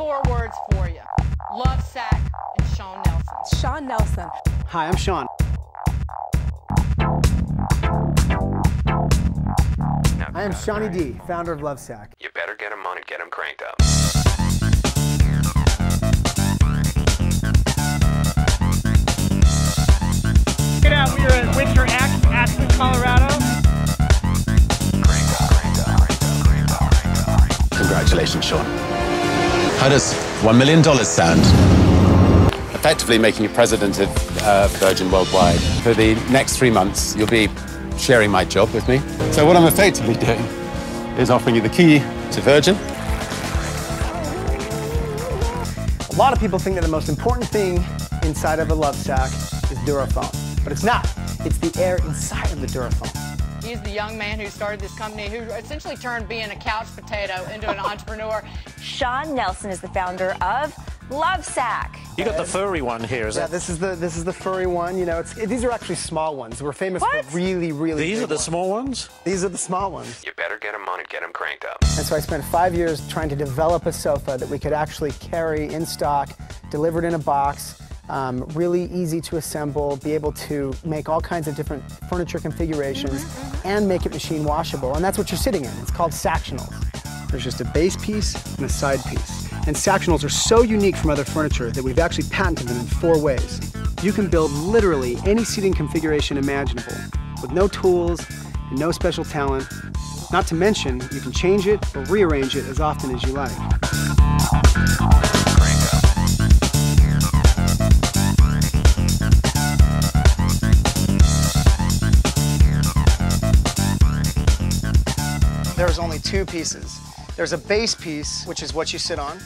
Four words for you. Lovesac and Shawn Nelson. Shawn Nelson. Hi, I'm Shawn. I am Shawnee D, founder of Lovesac. You better get him on and get him cranked up. Check it out, we are at Winter X, Aspen, Colorado. Congratulations, Shawn. How does $1 million sound? Effectively making you president of Virgin Worldwide. For the next 3 months, you'll be sharing my job with me. So what I'm effectively doing is offering you the key to Virgin. A lot of people think that the most important thing inside of a Lovesac is Durafoam, but it's not. It's the air inside of the Durafoam. He's the young man who started this company, who essentially turned being a couch potato into an entrepreneur. Shawn Nelson is the founder of Lovesac. You got the furry one here, is it? Yeah, this is the furry one. You know, these are actually small ones. We're famous for really, really. These are the small ones. These are the small ones. You better get them on and get them cranked up. And so I spent 5 years trying to develop a sofa that we could actually carry in stock, delivered in a box. Really easy to assemble, be able to make all kinds of different furniture configurations and make it machine washable. And that's what you're sitting in. It's called Sactionals. There's just a base piece and a side piece. And Sactionals are so unique from other furniture that we've actually patented them in 4 ways. You can build literally any seating configuration imaginable with no tools and no special talent. Not to mention, you can change it or rearrange it as often as you like. There's only 2 pieces. There's a base piece, which is what you sit on,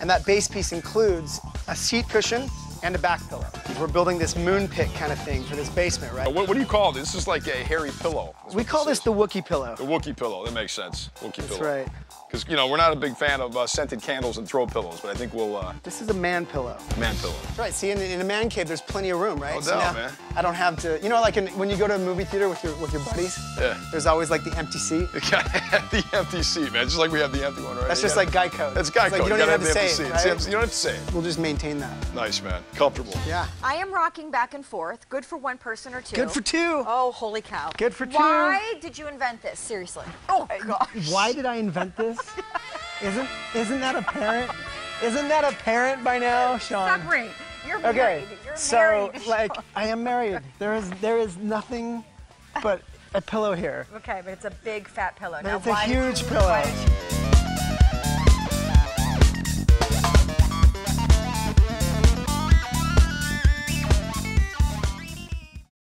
and that base piece includes a seat cushion and a back pillow. We're building this moon pit kind of thing for this basement, right? What do you call this? This is like a hairy pillow. We call this the Wookiee pillow. The Wookiee pillow, that makes sense. Wookiee pillow. That's right. Because, you know, we're not a big fan of scented candles and throw pillows, but I think we'll... This is a man pillow. Man pillow. That's right, see, in a man cave, there's plenty of room, right? No doubt, man. I don't have to, you know, like when you go to a movie theater with your buddies? Yeah. There's always, like, the empty seat. The empty seat, man, just like we have the empty one, right? That's just like guy code. That's guy code. You don't even have to say it, right? You don't have to say it. We'll just maintain that. Nice, man. Comfortable. Yeah. I am rocking back and forth. Good for 1 person or 2. Good for 2. Oh, holy cow. Good for 2. Why did you invent this? Seriously. Oh, gosh. Why did I invent this? Isn't that apparent? Isn't that apparent by now, Shawn? Stop ringing. You're married. Okay. You're married. So, like, I am married. There is nothing but a pillow here. Okay, but it's a big fat pillow. Now, it's a huge pillow.